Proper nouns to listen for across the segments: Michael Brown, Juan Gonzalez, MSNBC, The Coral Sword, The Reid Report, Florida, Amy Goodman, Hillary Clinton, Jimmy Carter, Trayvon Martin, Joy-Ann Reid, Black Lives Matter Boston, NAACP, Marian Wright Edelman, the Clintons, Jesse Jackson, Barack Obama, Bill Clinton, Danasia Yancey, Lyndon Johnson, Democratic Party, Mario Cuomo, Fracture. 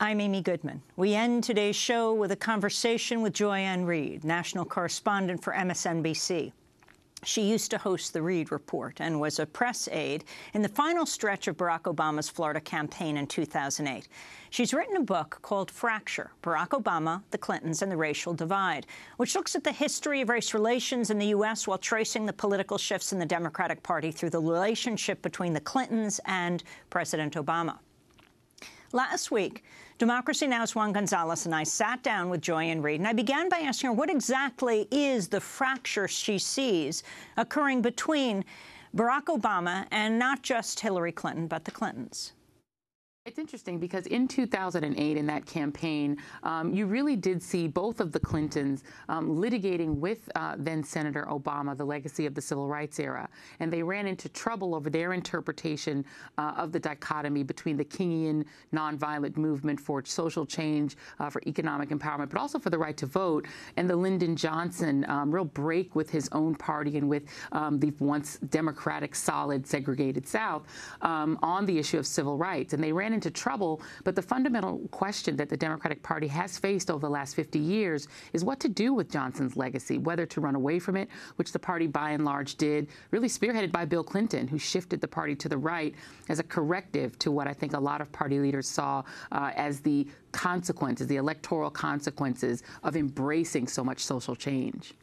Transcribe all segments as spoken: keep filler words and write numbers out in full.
I'm Amy Goodman. We end today's show with a conversation with Joy-Ann Reid, national correspondent for M S N B C. She used to host The Reid Report and was a press aide in the final stretch of Barack Obama's Florida campaign in two thousand eight. She's written a book called Fracture, Barack Obama, the Clintons, and the Racial Divide, which looks at the history of race relations in the U S while tracing the political shifts in the Democratic Party through the relationship between the Clintons and President Obama. Last week, Democracy Now!'s Juan Gonzalez and I sat down with Joy-Ann Reid, and I began by asking her what exactly is the fracture she sees occurring between Barack Obama and not just Hillary Clinton, but the Clintons. It's interesting because in two thousand eight, in that campaign, um, you really did see both of the Clintons um, litigating with uh, then-Senator Obama the legacy of the Civil Rights era. And they ran into trouble over their interpretation uh, of the dichotomy between the Kingian nonviolent movement for social change, uh, for economic empowerment, but also for the right to vote, and the Lyndon Johnson um, real break with his own party and with um, the once democratic, solid, segregated South um, on the issue of civil rights. And they ran into into trouble, but the fundamental question that the Democratic Party has faced over the last fifty years is what to do with Johnson's legacy, whether to run away from it, which the party by and large did, really spearheaded by Bill Clinton, who shifted the party to the right as a corrective to what I think a lot of party leaders saw uh, as the consequences, the electoral consequences of embracing so much social change.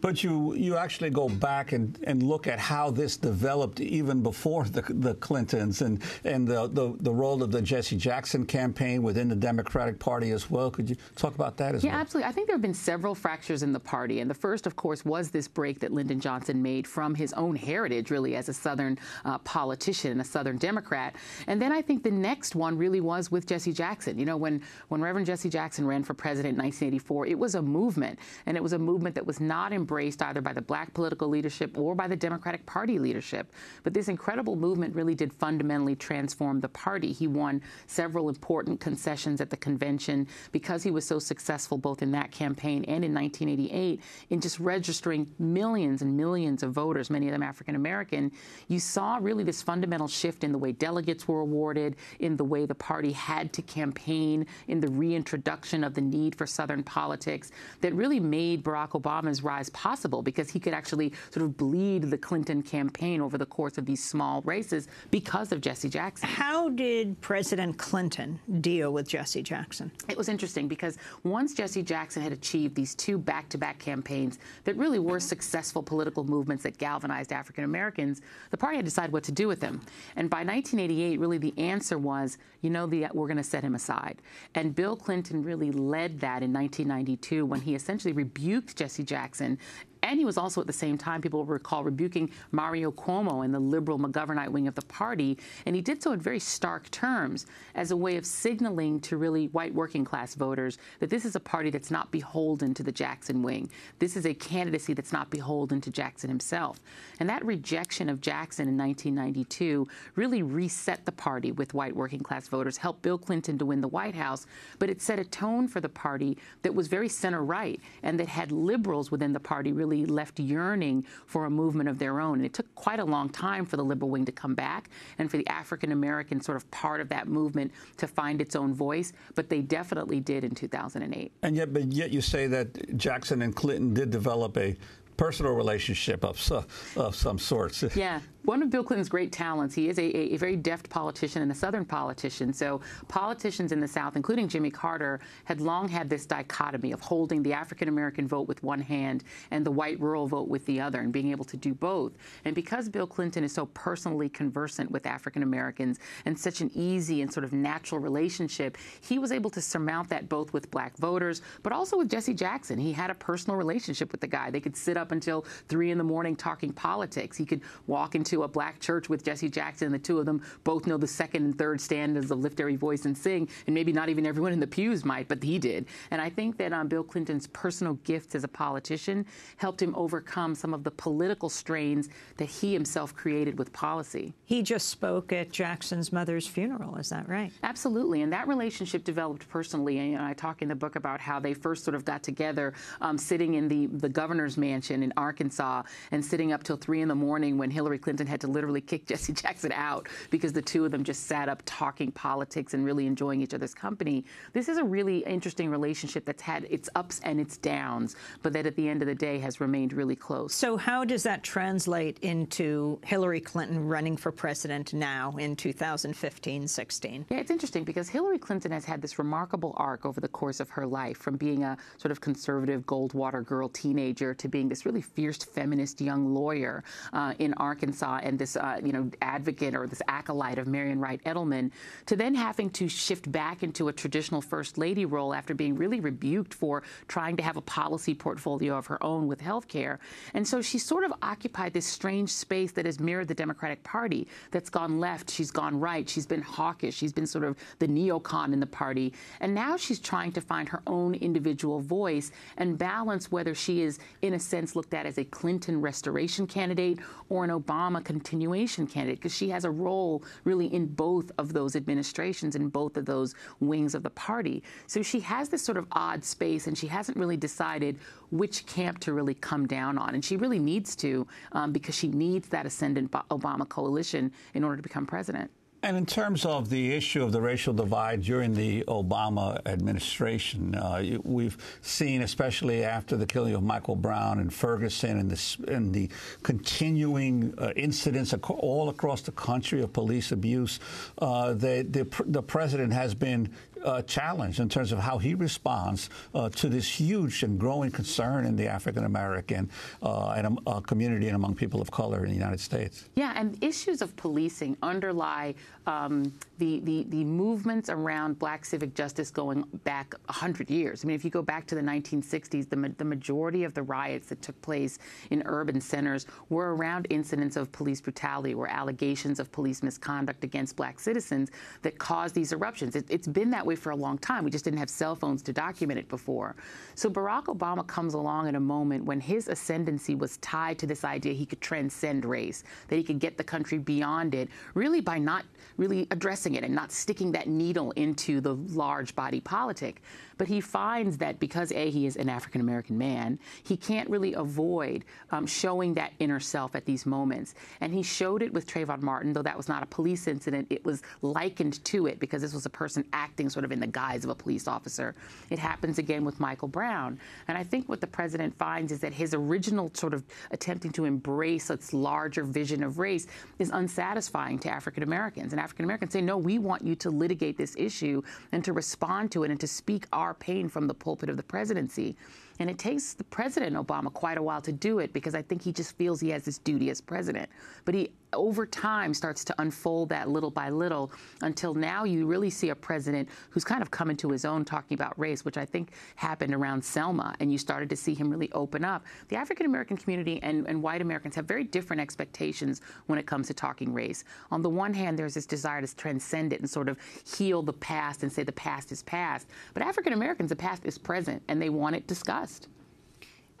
But you, you actually go back and, and look at how this developed even before the, the Clintons and, and the, the, the role of the Jesse Jackson campaign within the Democratic Party as well. Could you talk about that as well? Yeah, absolutely. I think there have been several fractures in the party. And the first, of course, was this break that Lyndon Johnson made from his own heritage, really, as a Southern uh, politician, a Southern Democrat. And then I think the next one really was with Jesse Jackson. You know, when, when Reverend Jesse Jackson ran for president in nineteen eighty-four, it was a movement, and it was a movement that was not embraced either by the black political leadership or by the Democratic Party leadership. But this incredible movement really did fundamentally transform the party. He won several important concessions at the convention because he was so successful both in that campaign and in nineteen eighty-eight in just registering millions and millions of voters, many of them African-American. You saw really this fundamental shift in the way delegates were awarded, in the way the party had to campaign, in the reintroduction of the need for Southern politics that really made Barack Obama's rise possible, because he could actually sort of bleed the Clinton campaign over the course of these small races because of Jesse Jackson. How did President Clinton deal with Jesse Jackson? It was interesting because once Jesse Jackson had achieved these two back-to-back campaigns that really were successful political movements that galvanized African Americans, the party had to decide what to do with him. And by nineteen eighty-eight, really the answer was, you know, the, we're going to set him aside. And Bill Clinton really led that in nineteen ninety-two when he essentially rebuked Jesse Jackson. And he was also, at the same time, people recall, rebuking Mario Cuomo and the liberal McGovernite wing of the party. And he did so in very stark terms as a way of signaling to really white working-class voters that this is a party that's not beholden to the Jackson wing. This is a candidacy that's not beholden to Jackson himself. And that rejection of Jackson in nineteen ninety-two really reset the party with white working-class voters, helped Bill Clinton to win the White House, but it set a tone for the party that was very center-right and that had liberals within the party really left yearning for a movement of their own. And it took quite a long time for the liberal wing to come back and for the African-American sort of part of that movement to find its own voice, but they definitely did in two thousand eight. And yet, but yet you say that Jackson and Clinton did develop a personal relationship of, so, of some sorts. Yeah. One of Bill Clinton's great talents, he is a, a very deft politician and a Southern politician. So politicians in the South, including Jimmy Carter, had long had this dichotomy of holding the African-American vote with one hand and the white rural vote with the other, and being able to do both. And because Bill Clinton is so personally conversant with African-Americans and such an easy and sort of natural relationship, he was able to surmount that both with black voters, but also with Jesse Jackson. He had a personal relationship with the guy. They could sit up until three in the morning talking politics. He could walk into a black church with Jesse Jackson, and the two of them both know the second and third stanzas of Lift Every Voice and Sing, and maybe not even everyone in the pews might, but he did. And I think that um, Bill Clinton's personal gifts as a politician helped him overcome some of the political strains that he himself created with policy. He just spoke at Jackson's mother's funeral, is that right? Absolutely, and that relationship developed personally, and you know, I talk in the book about how they first sort of got together um, sitting in the, the governor's mansion in Arkansas and sitting up till three in the morning when Hillary Clinton Clinton had to literally kick Jesse Jackson out because the two of them just sat up talking politics and really enjoying each other's company. This is a really interesting relationship that's had its ups and its downs, but that at the end of the day has remained really close. So how does that translate into Hillary Clinton running for president now in two thousand fifteen sixteen? Yeah, it's interesting because Hillary Clinton has had this remarkable arc over the course of her life, from being a sort of conservative Goldwater girl teenager to being this really fierce feminist young lawyer uh, in Arkansas and this, uh, you know, advocate or this acolyte of Marian Wright Edelman, to then having to shift back into a traditional first lady role after being really rebuked for trying to have a policy portfolio of her own with health care. And so she sort of occupied this strange space that has mirrored the Democratic Party, that's gone left, she's gone right, she's been hawkish, she's been sort of the neocon in the party. And now she's trying to find her own individual voice and balance whether she is, in a sense, looked at as a Clinton restoration candidate or an Obama continuation candidate, because she has a role really in both of those administrations, in both of those wings of the party. So she has this sort of odd space, and she hasn't really decided which camp to really come down on. And she really needs to, um, because she needs that ascendant Obama coalition in order to become president. And in terms of the issue of the racial divide during the Obama administration, uh, we've seen, especially after the killing of Michael Brown and Ferguson and the, and the continuing uh, incidents ac all across the country of police abuse, uh, the, the, pr the president has been Uh, challenge in terms of how he responds uh, to this huge and growing concern in the African-American uh, and, um, uh, community and among people of color in the United States. Yeah, and issues of policing underlie um, the, the, the movements around black civic justice going back a hundred years. I mean, if you go back to the nineteen sixties, the, ma the majority of the riots that took place in urban centers were around incidents of police brutality or allegations of police misconduct against black citizens that caused these eruptions. It, it's been that way for a long time. We just didn't have cell phones to document it before. So Barack Obama comes along at a moment when his ascendancy was tied to this idea he could transcend race, that he could get the country beyond it, really by not really addressing it and not sticking that needle into the large body politic. But he finds that because, A, he is an African-American man, he can't really avoid um, showing that inner self at these moments. And he showed it with Trayvon Martin, though that was not a police incident. It was likened to it because this was a person acting sort of in the guise of a police officer. It happens again with Michael Brown. And I think what the president finds is that his original sort of attempting to embrace its larger vision of race is unsatisfying to African-Americans. And African-Americans say, no, we want you to litigate this issue and to respond to it and to speak our pain from the pulpit of the presidency. And it takes the President Obama quite a while to do it, because I think he just feels he has this duty as president. But he, over time, starts to unfold that little by little until now you really see a president who's kind of come into his own talking about race, which I think happened around Selma, and you started to see him really open up. The African-American community and, and white Americans have very different expectations when it comes to talking race. On the one hand, there's this desire to transcend it and sort of heal the past and say the past is past. But African-Americans, the past is present, and they want it discussed.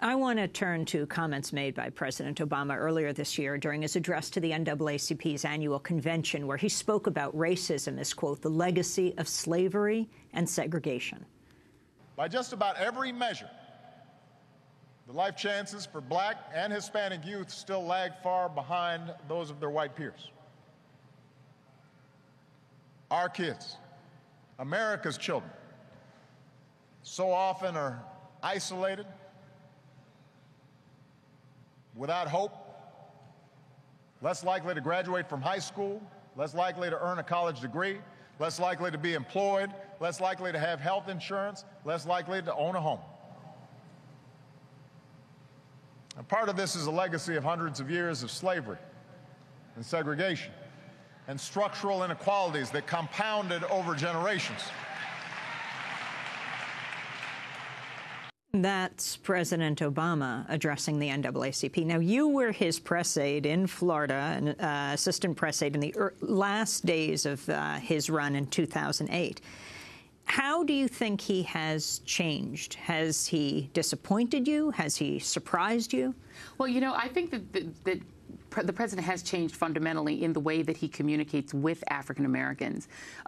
I want to turn to comments made by President Obama earlier this year during his address to the N double A C P's annual convention, where he spoke about racism as, quote, the legacy of slavery and segregation. By just about every measure, the life chances for black and Hispanic youth still lag far behind those of their white peers. Our kids, America's children, so often are isolated, without hope, less likely to graduate from high school, less likely to earn a college degree, less likely to be employed, less likely to have health insurance, less likely to own a home. And part of this is a legacy of hundreds of years of slavery and segregation and structural inequalities that compounded over generations. That's President Obama addressing the N double A C P. Now, you were his press aide in Florida, an uh, assistant press aide in the er last days of uh, his run in two thousand eight. How do you think he has changed? Has he disappointed you? Has he surprised you? Well, you know, I think that— the, that The president has changed fundamentally in the way that he communicates with African-Americans.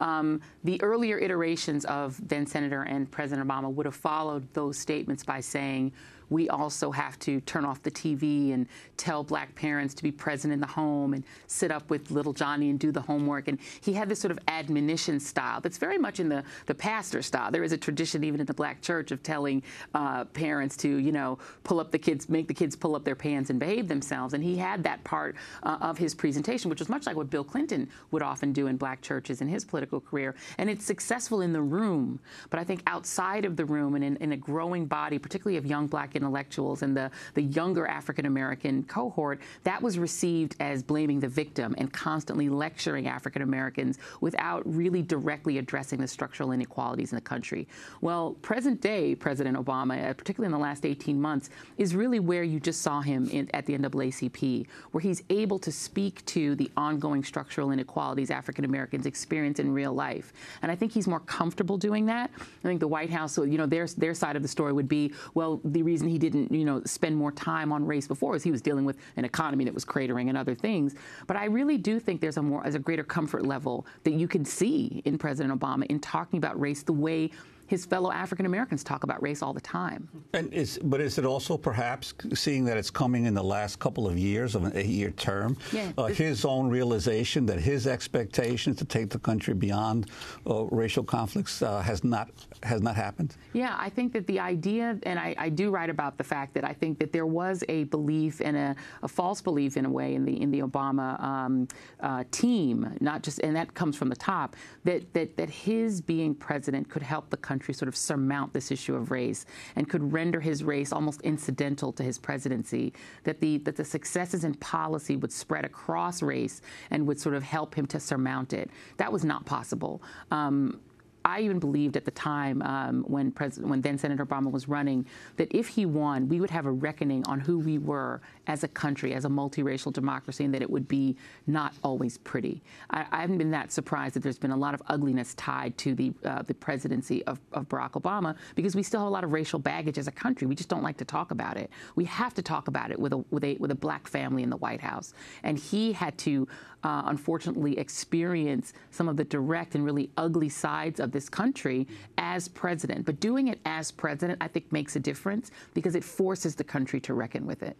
Um, the earlier iterations of then-Senator and President Obama would have followed those statements by saying, we also have to turn off the T V and tell black parents to be present in the home and sit up with little Johnny and do the homework. And he had this sort of admonition style that's very much in the, the pastor style. There is a tradition even in the black church of telling uh, parents to, you know, pull up the kids, make the kids pull up their pants and behave themselves. And he had that part uh, of his presentation, which was much like what Bill Clinton would often do in black churches in his political career. And it's successful in the room, but I think outside of the room and in, in a growing body, particularly of young black intellectuals and the, the younger African-American cohort, that was received as blaming the victim and constantly lecturing African-Americans without really directly addressing the structural inequalities in the country. Well, present-day President Obama, particularly in the last eighteen months, is really where you just saw him in, at the N double A C P, where he's able to speak to the ongoing structural inequalities African-Americans experience in real life. And I think he's more comfortable doing that. I think the White House, so, you know, their, their side of the story would be, well, the reason he didn't, you know, spend more time on race before is he was dealing with an economy that was cratering and other things. But I really do think there's a more, as a greater comfort level that you can see in President Obama in talking about race the way his fellow African-Americans talk about race all the time. And is, but is it also perhaps, seeing that it's coming in the last couple of years of an eight-year term, yeah, uh, his own realization that his expectation to take the country beyond uh, racial conflicts uh, has not has not happened? Yeah, I think that the idea, and I, I do write about the fact that I think that there was a belief and a, a false belief in a way in the in the Obama um, uh, team, not just, and that comes from the top, that that that his being president could help the country sort of surmount this issue of race and could render his race almost incidental to his presidency, that the that the successes in policy would spread across race and would sort of help him to surmount it. That was not possible. Um, I even believed at the time um, when, when then-Senator Obama was running that if he won, we would have a reckoning on who we were as a country, as a multiracial democracy, and that it would be not always pretty. I, I haven't been that surprised that there's been a lot of ugliness tied to the, uh, the presidency of, of Barack Obama, because we still have a lot of racial baggage as a country. We just don't like to talk about it. We have to talk about it with a, with a, with a black family in the White House. And he had to, uh, unfortunately, experience some of the direct and really ugly sides of this country as president. But doing it as president, I think, makes a difference because it forces the country to reckon with it.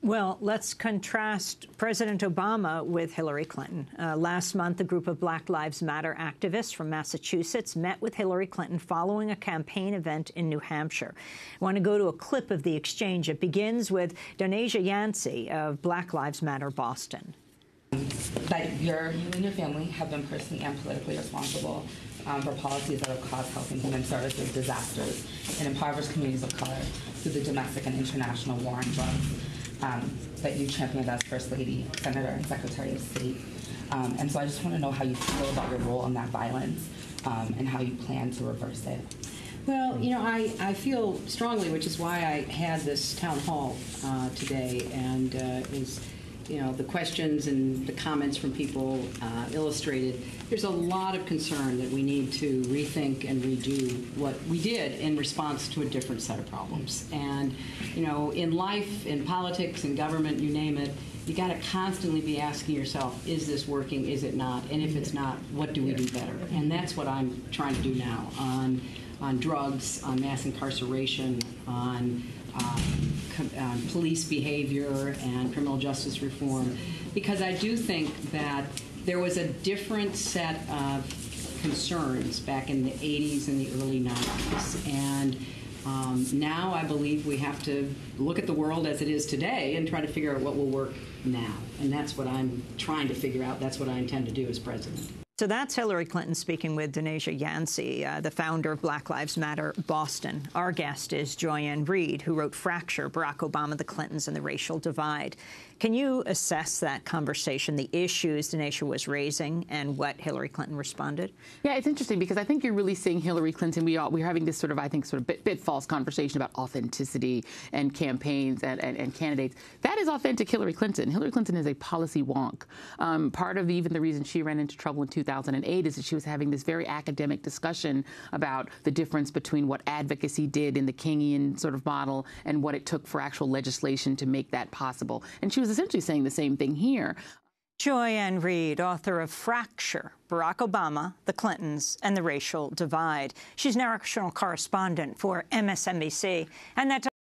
Well, let's contrast President Obama with Hillary Clinton. Uh, last month, a group of Black Lives Matter activists from Massachusetts met with Hillary Clinton following a campaign event in New Hampshire. I want to go to a clip of the exchange. It begins with Danasia Yancey of Black Lives Matter Boston. That your, you and your family have been personally and politically responsible Um, for policies that have caused health and human services disasters in impoverished communities of color through the domestic and international war on drugs um, that you championed as First Lady, Senator, and Secretary of State. Um, and so I just want to know how you feel about your role in that violence um, and how you plan to reverse it. Well, you know, I, I feel strongly, which is why I had this town hall uh, today, and uh, is. You know, the questions and the comments from people uh, illustrated, there's a lot of concern that we need to rethink and redo what we did in response to a different set of problems. And, you know, in life, in politics, in government, you name it, you got to constantly be asking yourself, is this working, is it not? And if it's not, what do we do better? And that's what I'm trying to do now on, on drugs, on mass incarceration, on Uh, uh, police behavior and criminal justice reform, because I do think that there was a different set of concerns back in the eighties and the early nineties. And um, now I believe we have to look at the world as it is today and try to figure out what will work now. And that's what I'm trying to figure out. That's what I intend to do as president. So that's Hillary Clinton speaking with Danasia Yancey, uh, the founder of Black Lives Matter Boston. Our guest is Joy-Ann Reid, who wrote Fracture, Barack Obama, the Clintons, and the Racial Divide. Can you assess that conversation, the issues Danasia was raising, and what Hillary Clinton responded? Yeah, it's interesting because I think you're really seeing Hillary Clinton. We all, we're having this sort of, I think, sort of bit, bit false conversation about authenticity and campaigns and, and, and candidates. That is authentic Hillary Clinton. Hillary Clinton is a policy wonk. Um, part of even the reason she ran into trouble in two thousand eight is that she was having this very academic discussion about the difference between what advocacy did in the Kingian sort of model and what it took for actual legislation to make that possible. And she was essentially saying the same thing here. Joy-Ann Reid, author of Fracture, Barack Obama, the Clintons, and the Racial Divide. She's national correspondent for M S N B C. And that